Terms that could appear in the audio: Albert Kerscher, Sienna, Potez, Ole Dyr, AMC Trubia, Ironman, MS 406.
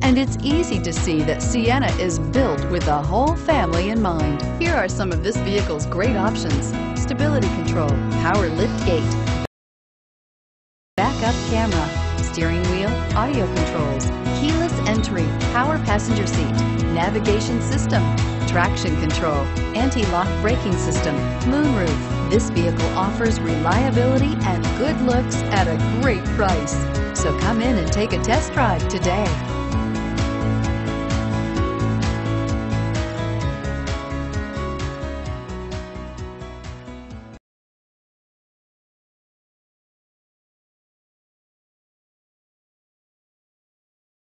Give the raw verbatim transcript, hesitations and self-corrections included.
and it's easy to see that Sienna is built with the whole family in mind. Here are some of this vehicle's great options: stability control, power liftgate, backup camera, steering wheel audio controls, keyless entry, power passenger seat, navigation system, traction control, anti-lock braking system, moonroof. This vehicle offers reliability and good looks at a great price. So come in and take a test drive today.